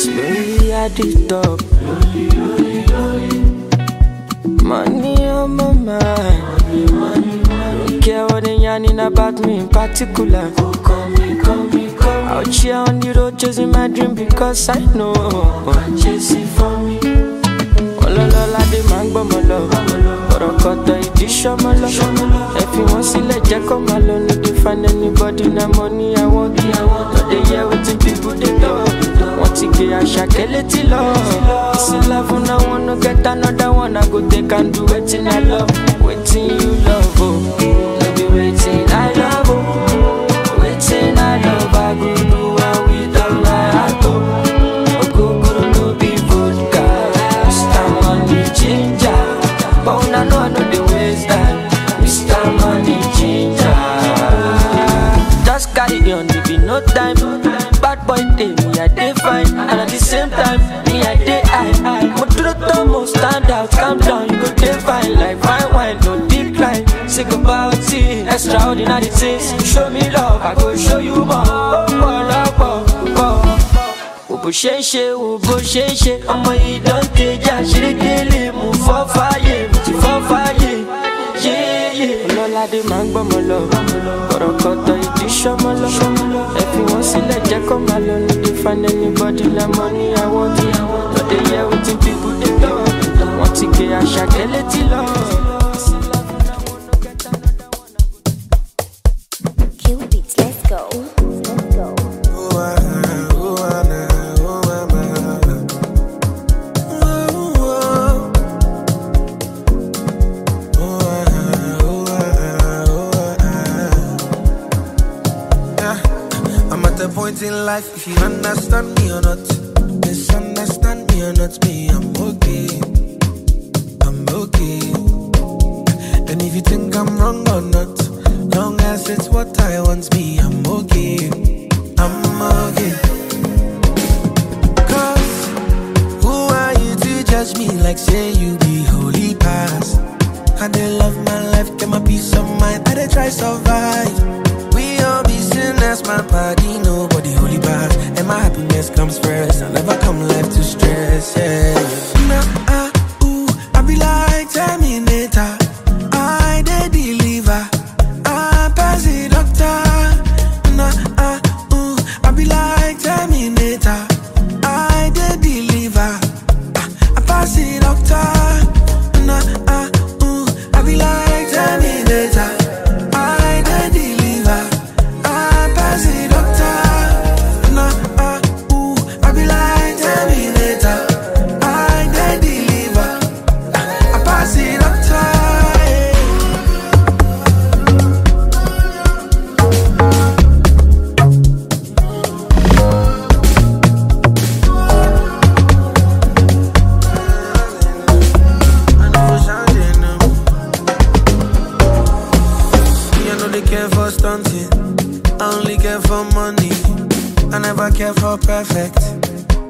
Slowly at the top, money on my mind. Don't care what they're yarning about me in particular. Out here on the road chasing my dream because I know chasing for me. Ololola de mango my love, Orokoto edition my love. If you want see let Jack come alone, no dey find anybody na money I want. But they hear what the people they love. Want to get a shakeleti love. This is love and I wanna get another one. I go take and do wetin I love, wetin you love oh. No be wetin I love oh. Wetin I love, I go do one without my heart. Ogogoro no be vodka, Mr. Money Ginger. But una know I know the ways that Mr. Money Ginger. Just carry on, there be no time. Bad boy day, me I dey fine, and at the same time, me I dey high. Motoroto mo stand out, calm down, you go dey fine like fine wine, no decline. Say goodbye to it, extraordinary things. Show me love, I go show you more. Ubo shenshe, ubo shenshe. Omo yi don teja, shirekele mu fofaye, muti fofaye. Yeah yeah. Olola de mangbo mo love, Orokoto edition mo love. If you want see let Jack come alone, no dey find anybody na money I want. But they hear wetin people dey talk, want to get a shakeleti love. In life, if you understand me or not, misunderstand me or not, me, I'm okay, I'm okay. And if you think I'm wrong or not, long as it's what I want, me, I'm okay, I'm okay. 'Cause who are you to judge me like say you be holy past? I dey love my life, get my peace of mind, I dey try survive. That's my body, nobody holy bars. And my happiness comes first, I'll never come left to stress, yeah. Nah, ooh, I be like Terminator. I dey deliver, I pass the doctor. Nah, ooh, I be like Terminator. I dey deliver, I pass the doctor. Nah, ooh, I be like Terminator. Perfect,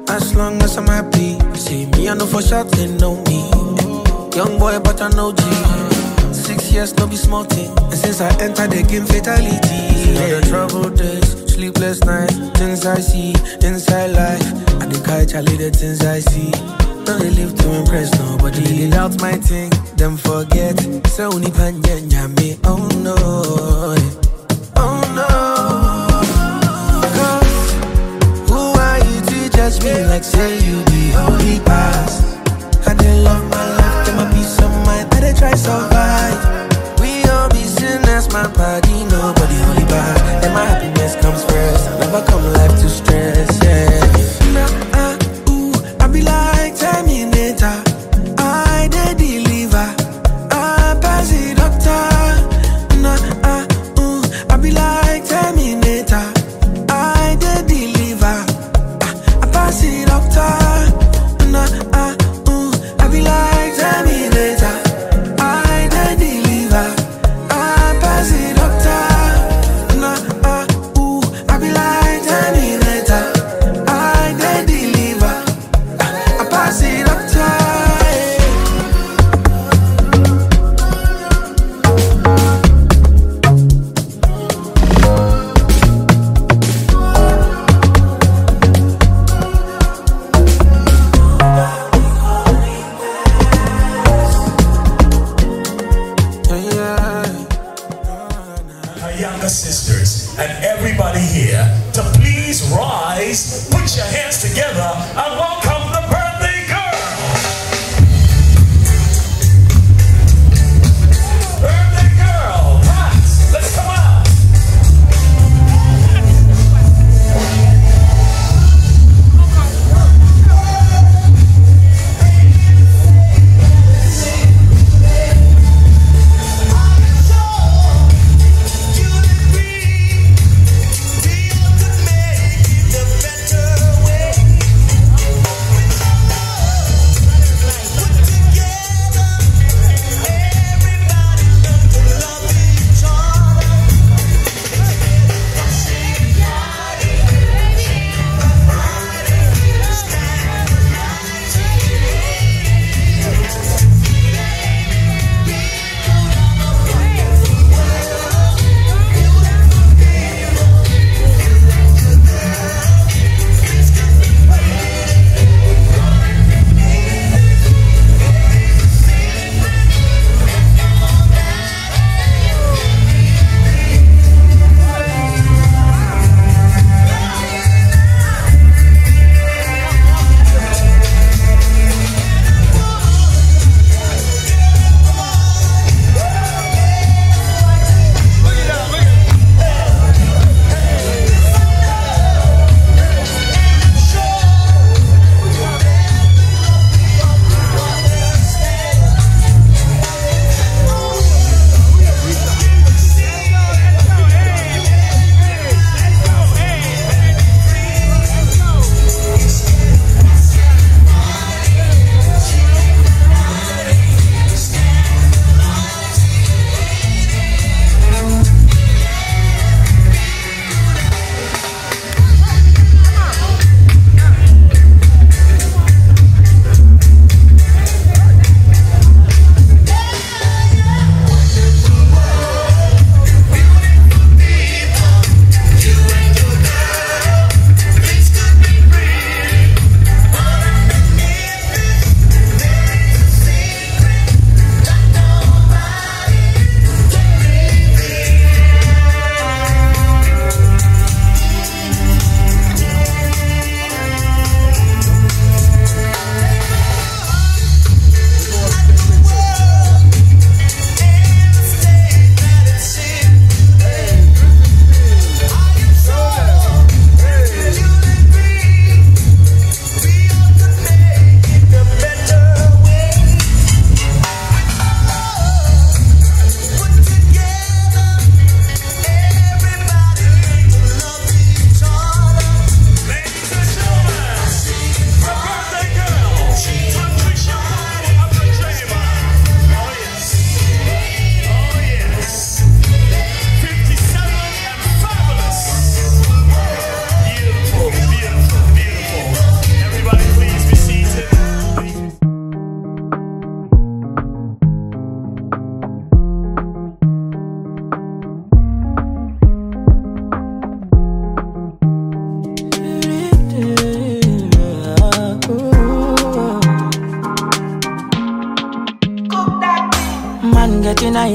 as long as I'm happy. See me, I know for sure they know me. Young boy, but I know G. 6 years, no be small thing. And since I entered the game, fatality. See all the trouble days, sleepless nights, things I see inside life. I think I challenge the things I see. Don't they live to impress nobody? They out my thing, them forget. So only pan me. Oh no, oh no. Judge me like say you be holy past. I dey love my life, get my peace of mind, I dey try survive. We all be sinners, my body, nobody holy bad. And my happiness comes first, I never come life to stress, yeah. Nah, ooh, I be like Terminator. I dey deliver, I pass the doctor. Nah, ooh, I be like Terminator. I be like Terminator. Please rise, put your hands together, and welcome the birthday girl. Birthday girl, Pops, let's come out.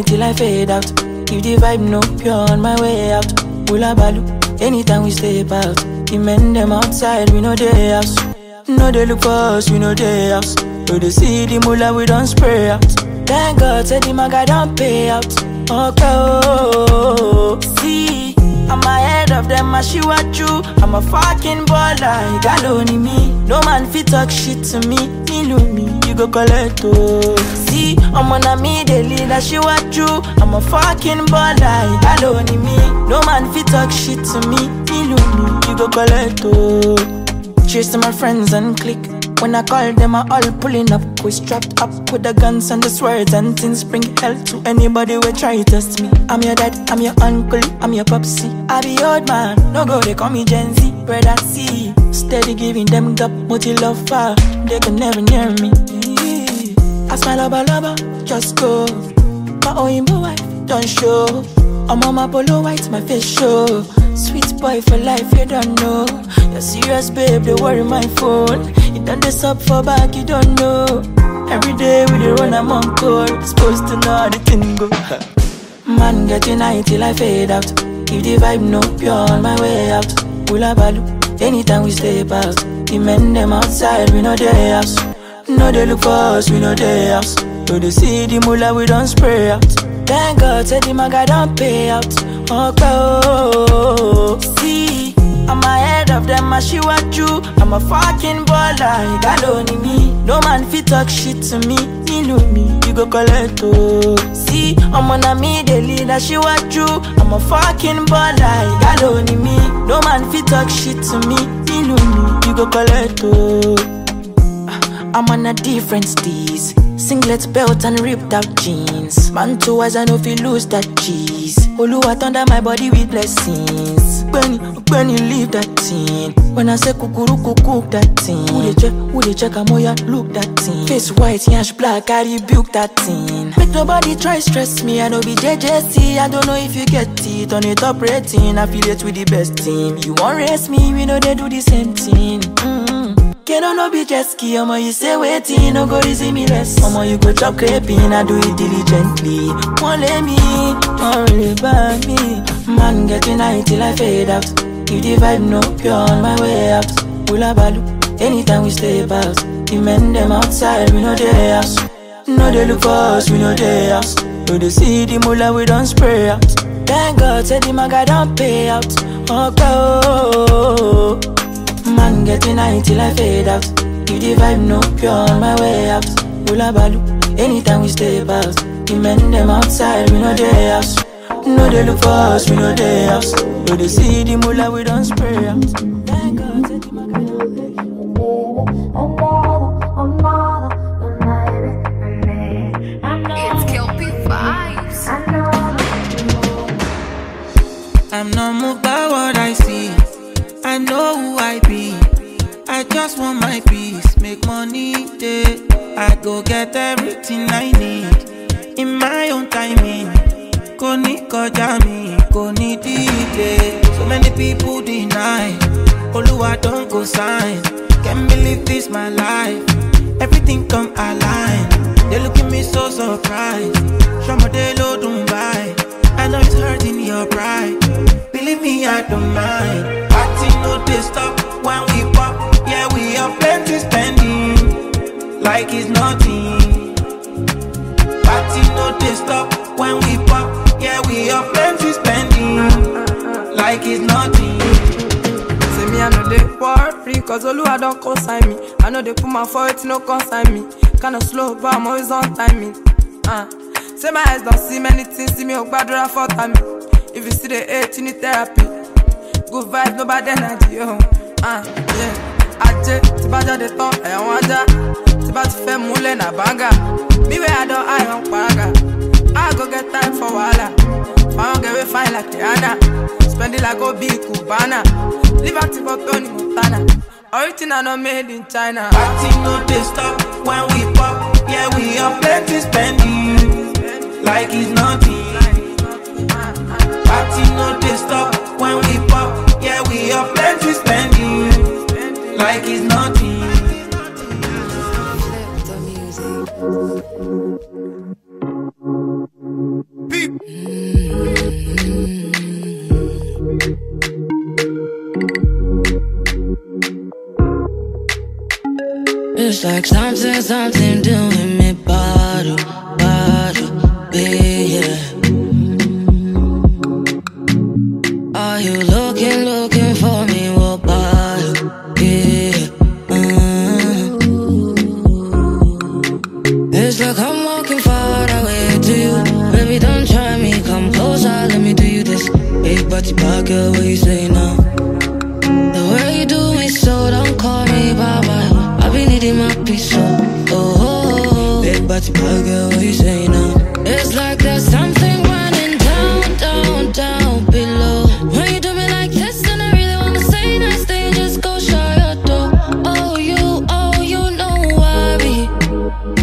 Till I fade out, if the vibe no pure on my way out. Hula balu, anytime we step out, the men them outside, we know they house. No they look for us, we know they house. No they see the mula, we don't spray out. Thank God said the maga don't pay out. Okay, oh, see, I'm ahead of them, I see what you. I'm a fucking baller, you got lonely me. No man fit talk shit to me, me lose me, you go collect oh. See, I'm on a me daily, that she what you. I'm a fucking baller, you got lonely me. No man fit talk shit to me, me lose me, you go collect oh. Chasing my friends and click. When I call them, I all pulling up. We strapped up with the guns and the swords and things. Bring hell to anybody who try to test me. I'm your dad, I'm your uncle, I'm your popsy. I be old man, no go, they call me Gen Z. Brother C, steady giving them gap, multi love far. They can never near me. I smile about lover, just go. My Oyinbo wife, don't show. I'm on my polo white, my face show. Sweet boy for life, you don't know. You're serious, babe, they worry my phone. You done this up for back, you don't know. Every day we dey run, I'm on call. Supposed to know how the thing go. Man, get in high till I fade out. If the vibe no pure on my way out. Willa Balu. Anytime we stay past, the men them outside, we know they house. No they look for us, we know they house. No they see the mullah, we don't spray out. Thank God, said the maga don't pay out. Okay, see, I'm ahead of them, I she want you. I'm a fucking baller, you don't need me. No man fit talk shit to me, you know me, you go collect oh. See, I'm on a me, the leader, she want you. I'm a fucking baller, you don't need me. No man fit talk shit to me, you know me, you go collect oh. I'm on a different steez, singlet, belt and ripped out jeans. Man too wise, I know if you lose that cheese. Oluwa thunder my body with blessings. When you leave that thing, when I say kukuru cook that thing. Who they check amoya, look that thing. Face white, yash black, I rebuke that thing. Make nobody try stress me, I know be JJC. I don't know if you get it, on it top rating. Affiliate with the best team. You won't race me, we know they do the same thing. Can I no be ski? Omo you say waiting, no go easy me less. Omo you go chop crepin, I do it diligently. Won't let me, don't worry about me. Man get in high till I fade out. If the vibe no pure on my way out. Willa Balu, anytime we stay about. The men them outside, we know they house. No they look for us, we know they house. No they see the mullah, we don't spray out. Thank God, said the maga don't pay out. Okay. Man getting high till I fade out. If the vibe no pure on my way out. Willa Balu, anytime we stay about. The men them outside, we know they house. No they look for us, we know they house. No they see the mullah, we don't spray out. Thank God, said the maga don't pay out. I'm not moved by what I see. I know who I be. I just want my peace. Make money day. I go get everything I need in my own timing. Koni kojami, koni dike. So many people deny. Oluwa don't go sign. Can't believe this my life. Everything come aligned. They look at me so surprised. Shamadelo don't buy. I know it's hurting your pride. Believe me, I don't mind. No they stop when we pop. Yeah, we have plenty spending like it's nothing. Party no they stop when we pop. Yeah, we have plenty spending like it's nothing. Say me I know they war free, cause Oluwa don't consign me. I know they put my foot no consign me. Kinda slow but I'm always on timing. Say my eyes don't see many things. See me a badra for time. If you see the hate you need therapy. Good vibes, no bad energy, oh. Yeah. Aje, tibaja de ton, I am waja. Tibaja fe mule na banga. Me we ado, I am paraga. I go get time for wala. I get we fine like Tiana. Spend it like Obi Cubana. Live active for Tony Montana. Original no made in China. Party no they stop when we pop. Yeah, we have plenty spending like it's nothing. Party no they stop. When we pop, yeah, we are plenty spending like it's nothing. It's like something doing me bottle, be yeah. Are you looking for me? What about it? It's like I'm walking far away to you. Baby, don't try me, come closer, let me do you this. Big body bad girl, what you say now? The way you do me so, don't call me bye-bye. I've been needing my peace, so oh. Big body bad girl, what you say now? It's like there's something running down below. When you do me like this, then I really wanna say nice things. Just go shut your door. Oh you know why me.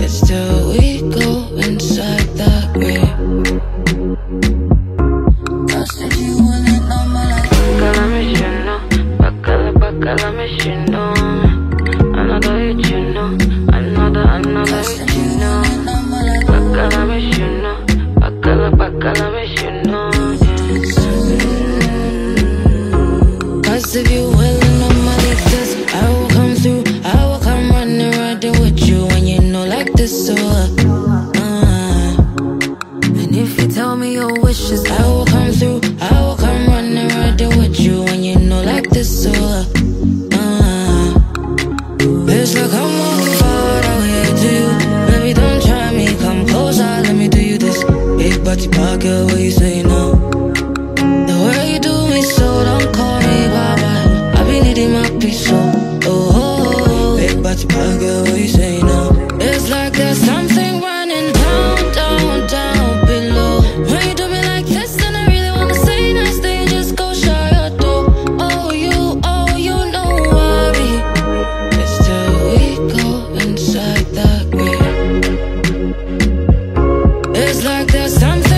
It's till we go inside that grave. I said you wanna know my life. Bakala miss you know. Another hit you know. Another hit you know. Bakala miss you know. Bakala miss you know. If you like this, I will come through. I will come running, riding with you. When you know like this, so and if you tell me your wishes, I will come through. I will come running, riding with you. When you know like this, so bitch, look how much fun out here to you. Baby, don't try me, come closer, let me do you this. Big body pocket, what you say no? The way you do me, so don't call me bye-bye. I be needing my peace, so oh. Big body pocket, what you say no? It's like there's something running down, down, down below. When you do me like this, then I really wanna say nice things. Just go shut your door. Oh, you know I be. It's till we go inside that grave. It's like there's something.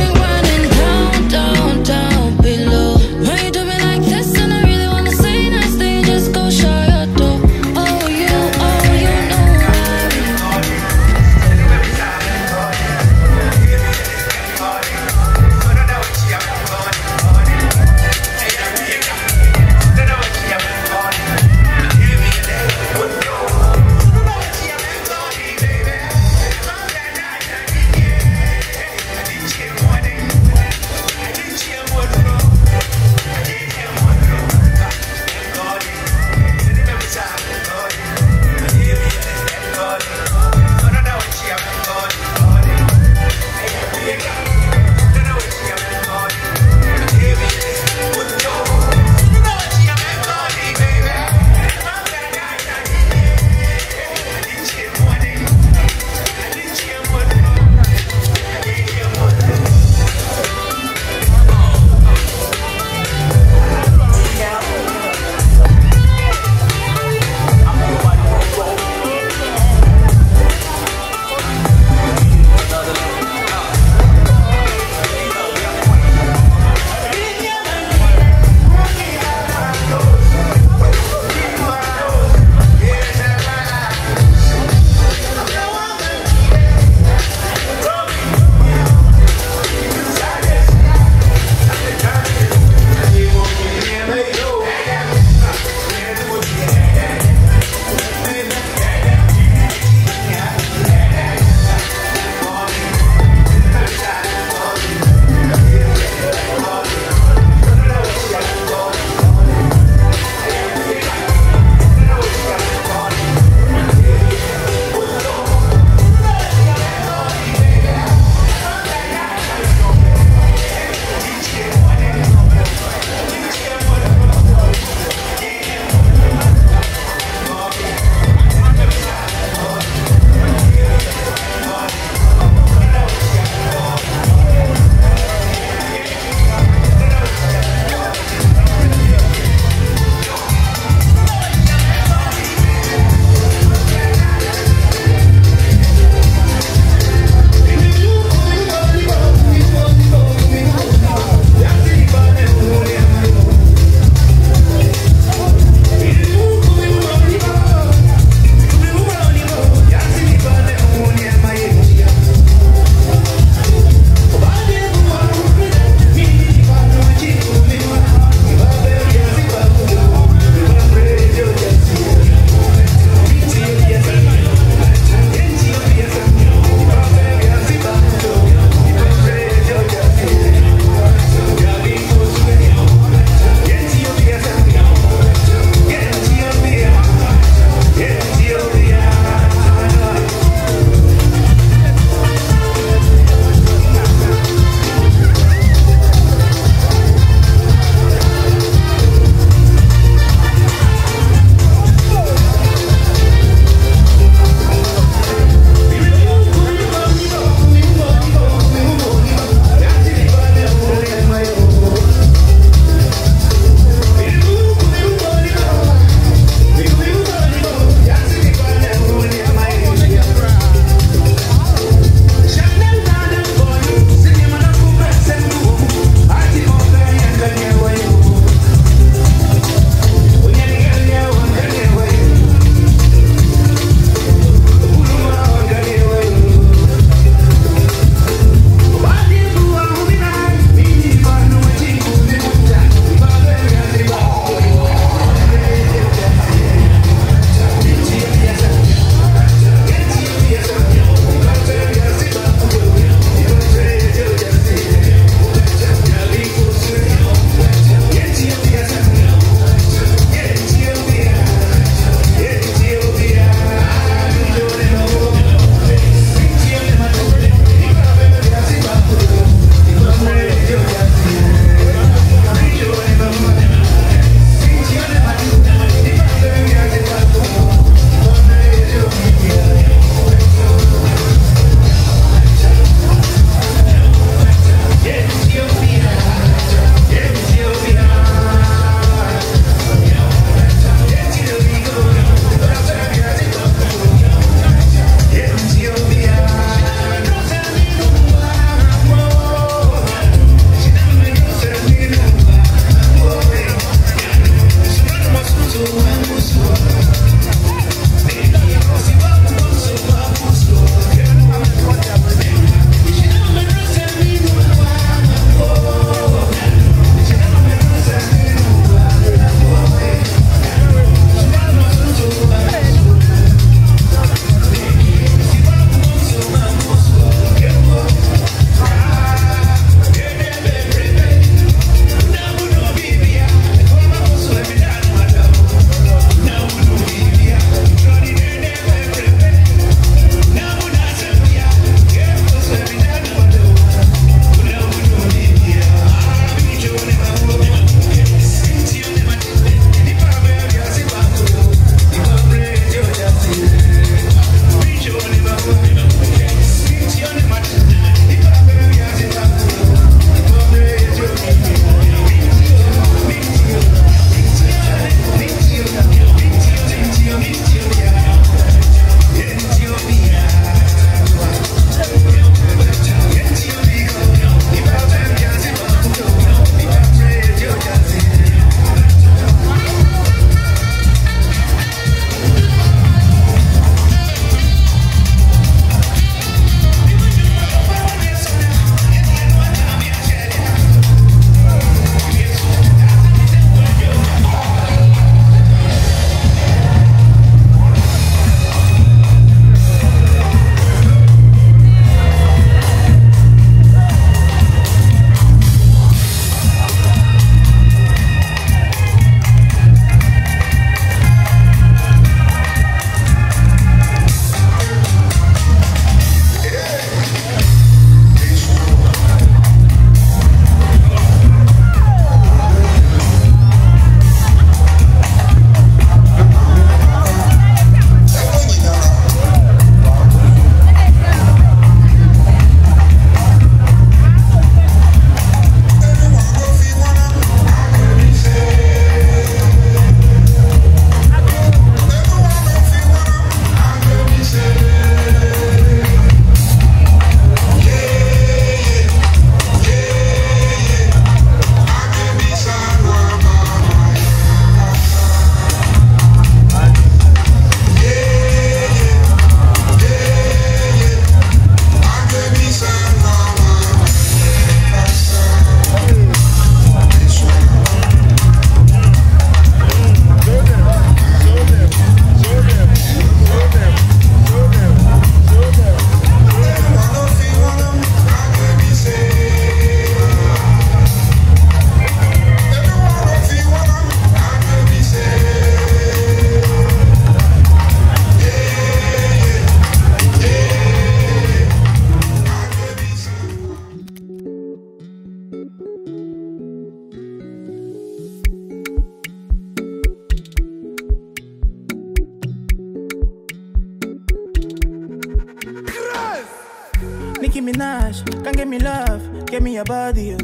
Nicki Minaj, can give me love, give me your body.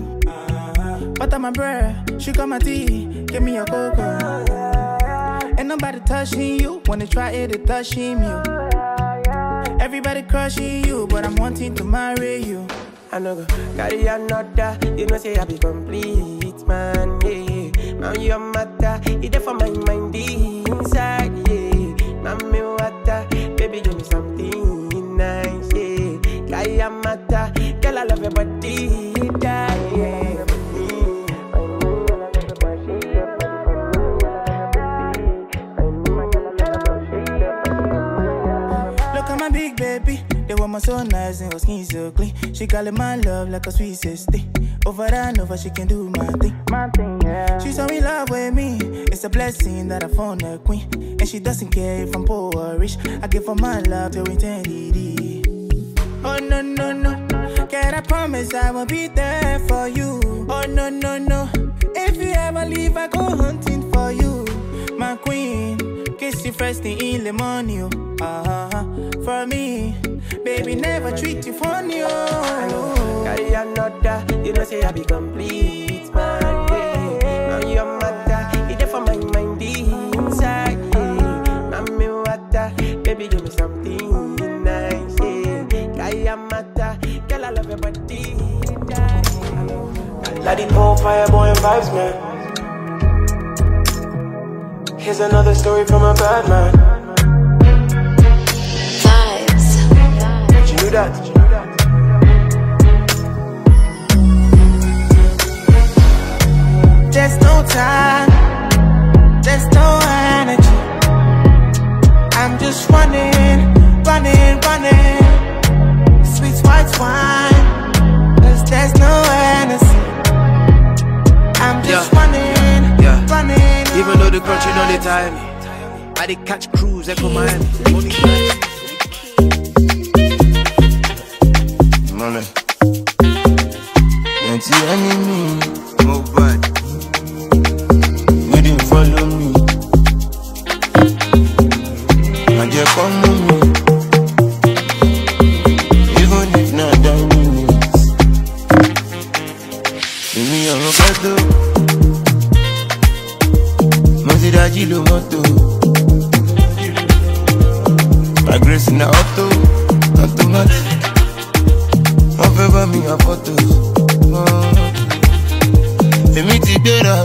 Butter my bread, sugar my tea, give me your cocoa. Ain't nobody touching you, wanna try it, they touching you. Everybody crushing you, but I'm wanting to marry you. I no go carry another, you know say I be complete, man, yeah. Now your matter, it's there for my mind inside, yeah. Now me water, baby give me something nice, yeah. Carry a matter, girl I love your body, die, yeah. Look at my big baby. The woman so nice and her skin so clean. She callin' my love like a sweet sister. Over and over she can do my thing. My thing, yeah. She's so in love with me. It's a blessing that I found a queen. And she doesn't care if I'm poor or rich. I give her my love till eternity. Oh no no no, can I promise I will be there for you? Oh no no no, if you ever leave I go hunting for you. My queen, kiss you first thing in the morning. For me, baby, never treat you funny, oh. Carry another, you know say I be complete, man, yeah. Now your matter, it's there for my mind inside, yeah. Now me water, baby, give me something nice, yeah. Carry a matter, girl, I love your body, yeah. Like the old Fireboy vibes, man. Here's another story from a bad man. That. There's no time, there's no energy. I'm just running, running, running. Sweet white wine, cause there's no energy. I'm just running, running. Even though the country don't they tire me, I did catch crews echo Miami. Only money. You're the enemy, no bad. You didn't follow me, and you come with me. Even if not that minutes, give me a rocato. Mozilla Gilo Moto. My grace in the auto, automatic. Over me a photos. They meet the data.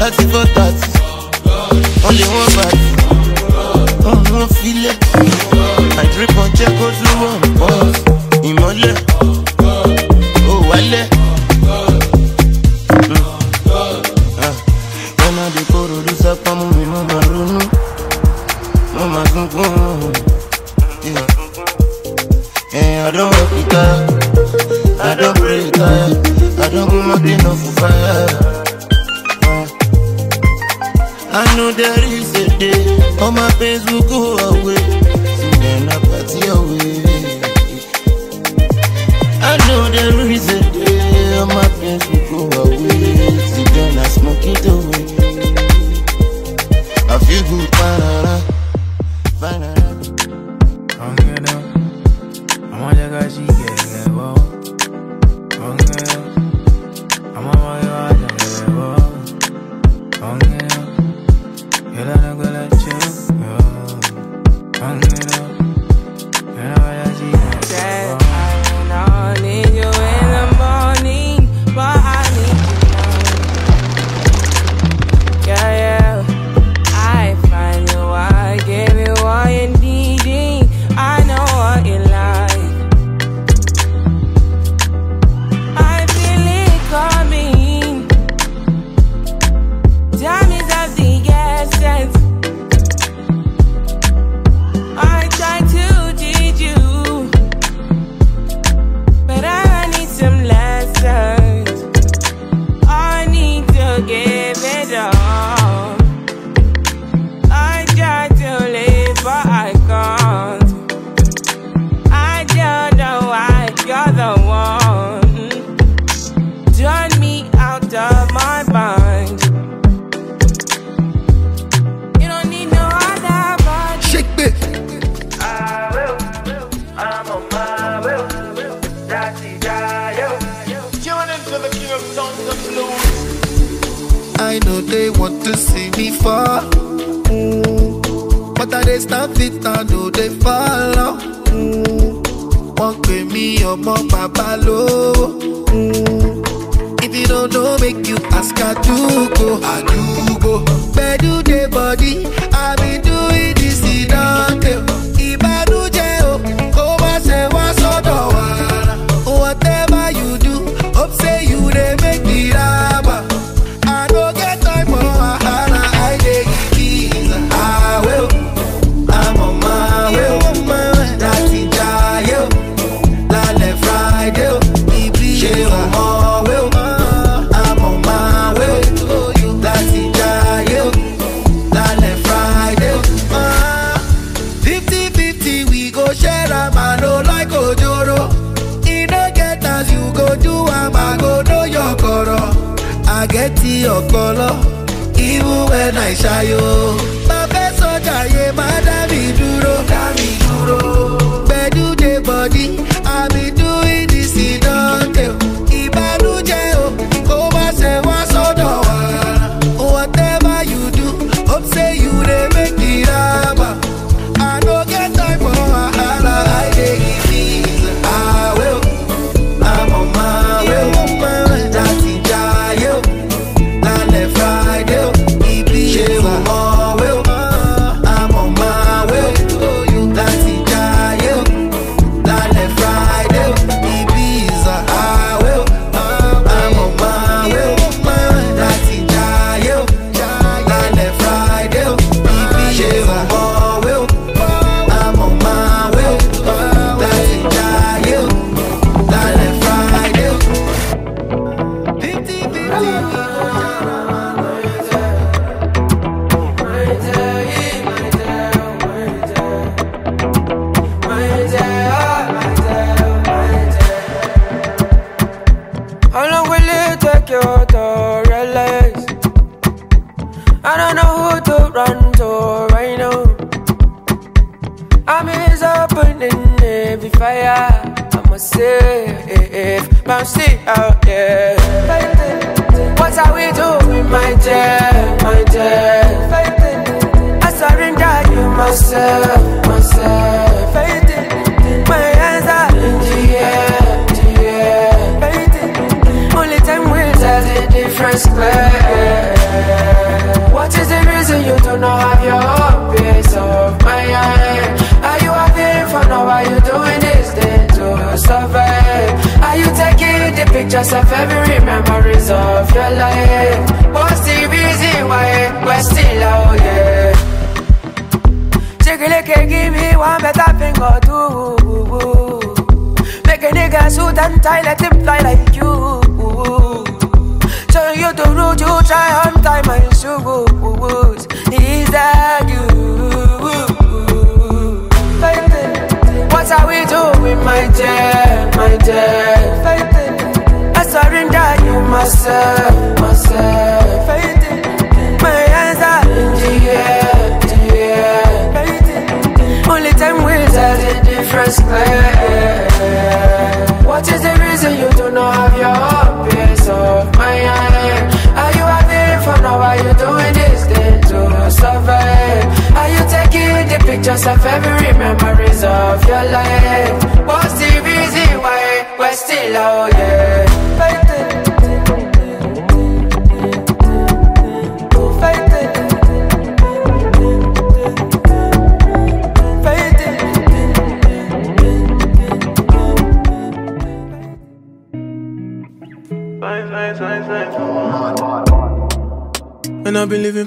That's it for that. Only one back. Oh no feel it. I drip on check out the one. Imole. Oh wale. When I dey go to Sapamo, me mama runu. Mama gungun. Yeah. And I don't work it out. I don't break it out. I don't go nothing off of fire. I know there is a day all my pains will go away. So then I party away. I know there is a day all my pains will go away. So then I smoke it away. I feel good, banana, banana. Why I know they want to see me fall. But I dey stop it, I know they follow. Won't give me your mom, papa low. If you don't know, make you ask her to go. I do go. Bedu de body, I be doing this in a day. Your color, even when I shy you. My best soldier, yeah, my damn duro, bedu de body. I be doing this in the tail. Ibanu jail, go back and wash all the water. Whatever you do, hope say you dey make me rubber. I don't get time for wahala. I dey give peace. I will. I'm on my way.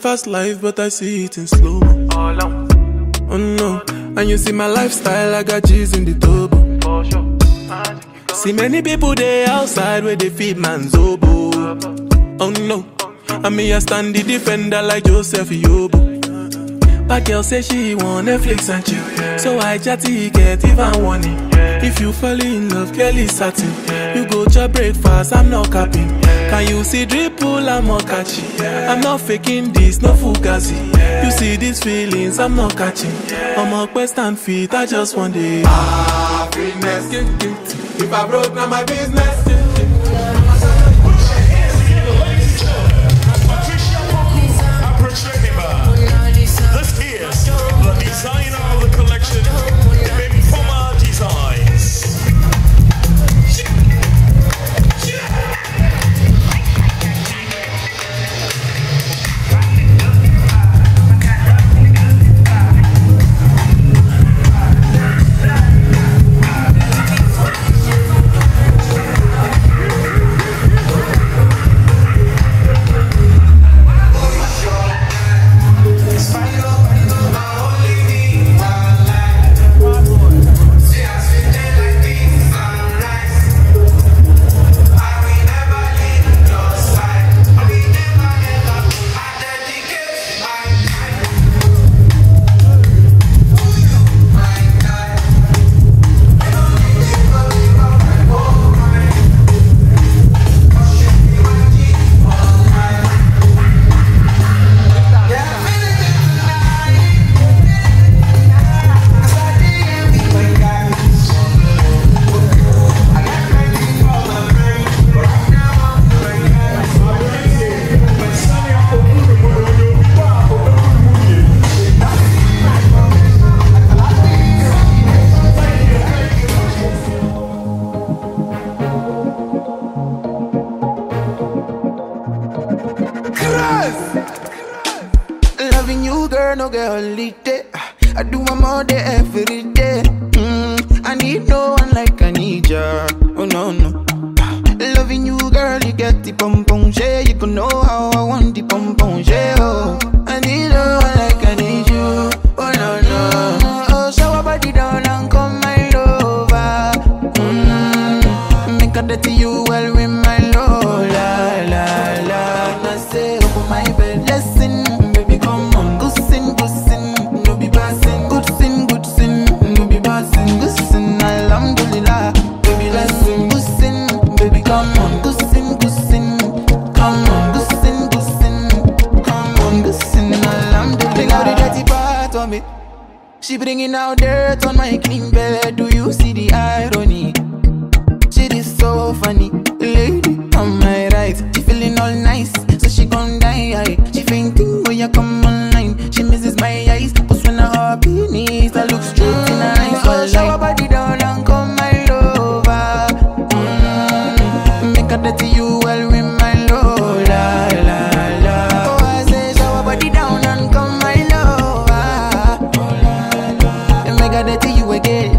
Fast life, but I see it in slow. Oh no, and you see my lifestyle, I got cheese in the tub. See many people they outside where they feed man's oboe. Oh no, and me I stand the defender like Joseph Yobo. But girl say she want Netflix and chill, so I chatty get even warning. If you fall in love, Kelly satin, you go to breakfast, I'm not capping. Can you see dripple, I'm not catching. I'm not faking this, no fugazi. You see these feelings, I'm not catching. I'm a quest and fit, I just want it. Happiness. If I broke, now my business. girl no get holiday. I do my mother every day. I need no one like I need ya. Oh no no. Loving you, girl, you get the pom pom. Yeah, you gon' know how I want the pom pom. Yeah, oh. I need no one like I need you. Oh no no. Oh, so I body down and come my lover. Make a dirty you well with my love. La la la. Now say open my bed, listen. She bringing out dirt on my clean bed. Do you see the irony? She is so funny. Lady on my right, she feeling all nice, so she gon' die. She fainting when you come online. She misses my eyes, cause when I hop in knees, I look straight in her eyes. Oh, shower body down and come my lover. Make her dirty you well with my love. La la la. Oh, I say shower body down and come.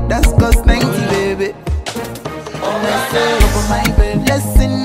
That's cost 90, baby. Oh, I say, open my bed, listen.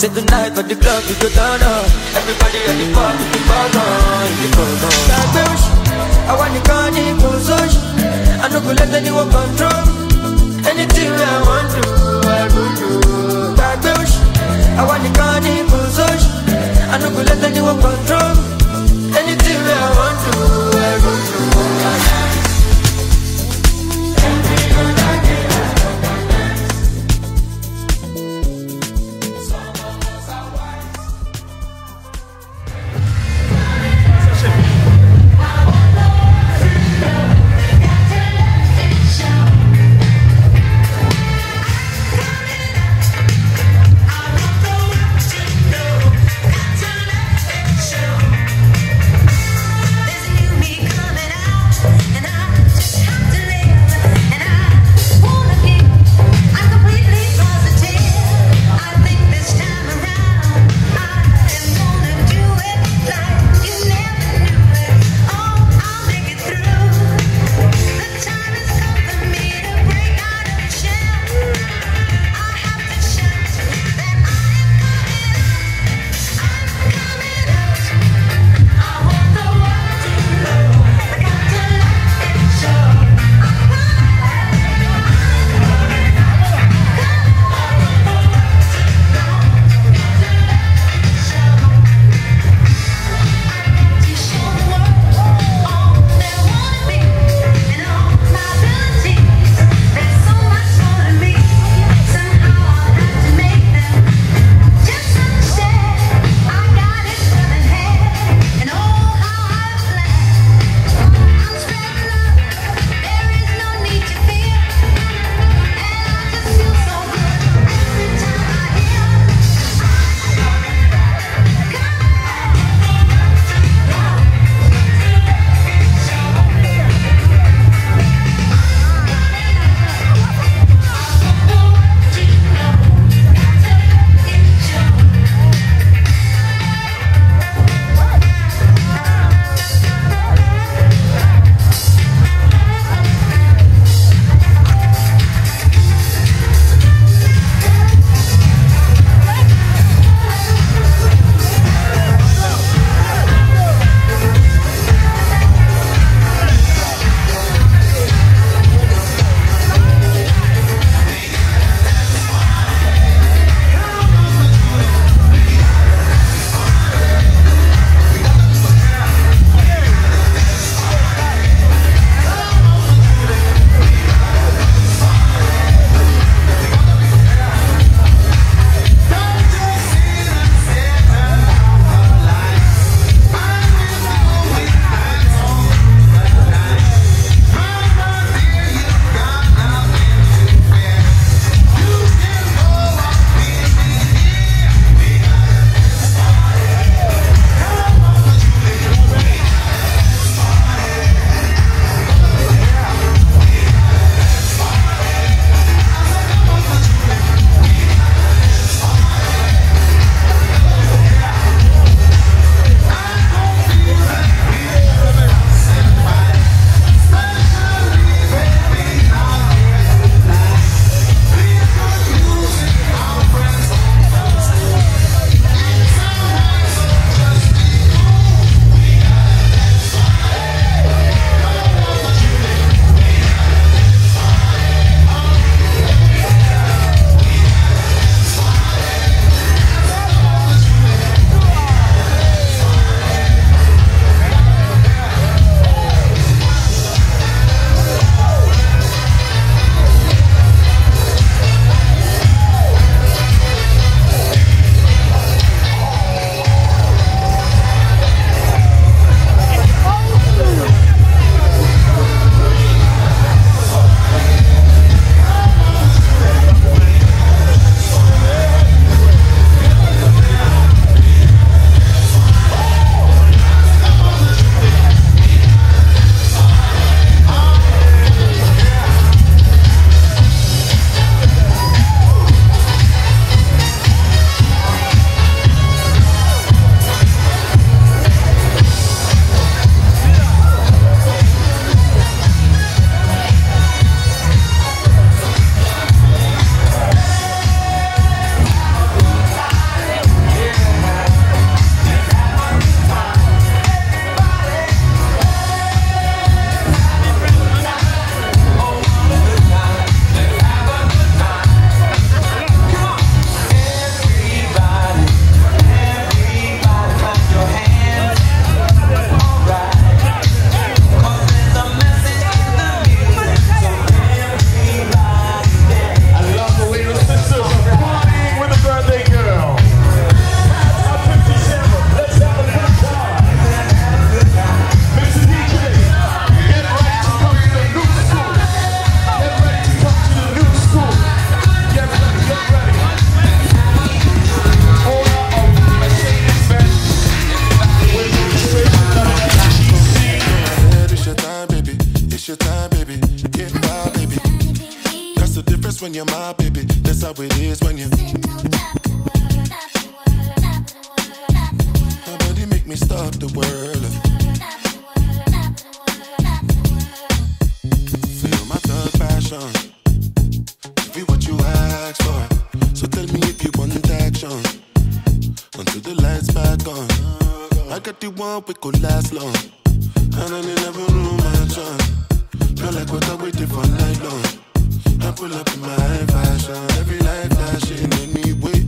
Say goodnight for the club, you go turn up. Everybody at the pub, you go turn up. You go turn up. I want the car, you go search. I don't go let anyone control. Anything I want to, I will do. Bad bitch, I want the car, you go search. I don't go let anyone control. Anything I want to, I will do. when you're my baby. That's how it is when you nobody make me stop the world. Feel my thug passion. Give me what you ask for. So tell me if you want action. Until the lights back on. I got the one we could last long. And I never knew my time. Feel like what I waited for night long. I pull up in my fashion. Every life flashing anyway.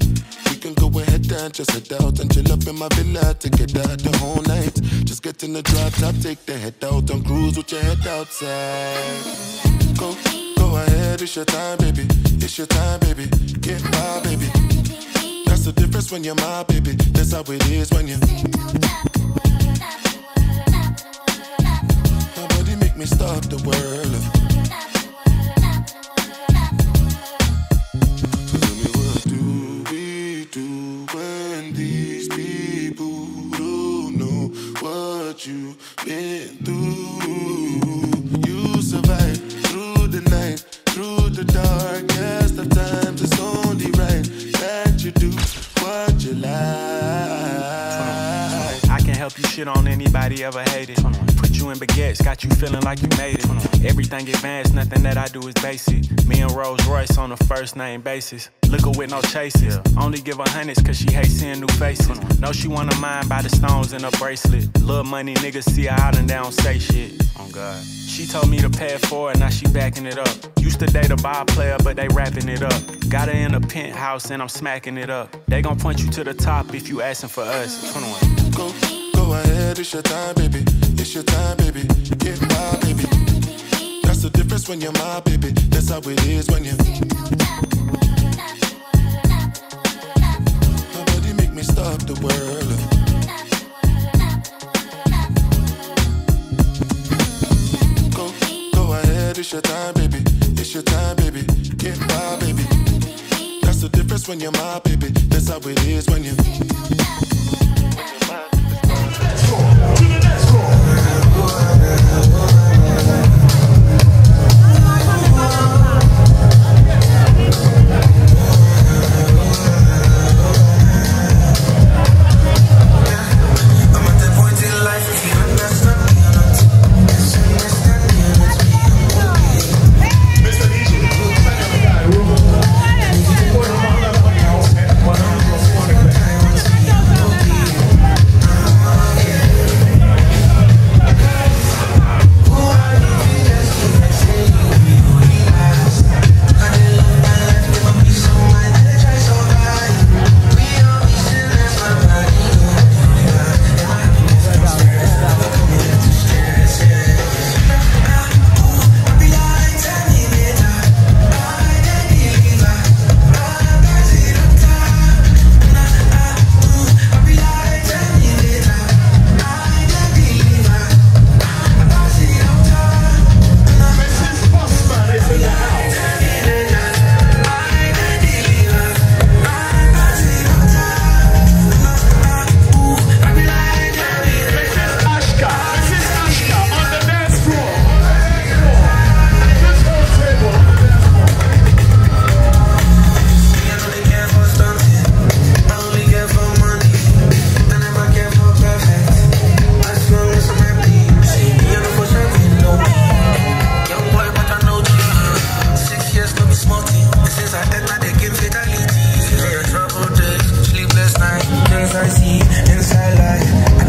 We can go ahead and just head out and chill up in my villa together the whole night. Just get in the drop top, take the head out and cruise with your head outside. Go ahead, it's your time, baby. It's your time, baby. Get my baby. That's the difference when you're my baby. That's how it is when you nobody make me stop the world. You been through, you survived through the night, through the darkest of times. It's only right that you do what you like. I can help you shit on anybody ever hated. Put you in baguettes, got you feeling like you made it. Everything advanced, nothing that I do is basic. Me and Rolls Royce on a first name basis. Look her with no chases. Only give her hundreds cause she hates seeing new faces. Know she wanna mind by the stones in her bracelet. Little money niggas see her out and they don't say shit. Oh God. She told me to pay it forward, now she backing it up. Used to date a bar player, but they wrapping it up. Got her in a penthouse and I'm smacking it up. They gon' point you to the top if you asking for us. 21. Go ahead, it's your time, baby. It's your time, baby. Get my baby. That's the difference when you're my baby. That's how it is when you stop the world. Go ahead, it's your time, baby. It's your time, baby. Get my baby. That's the difference when you're my baby. That's how it is when you inside life.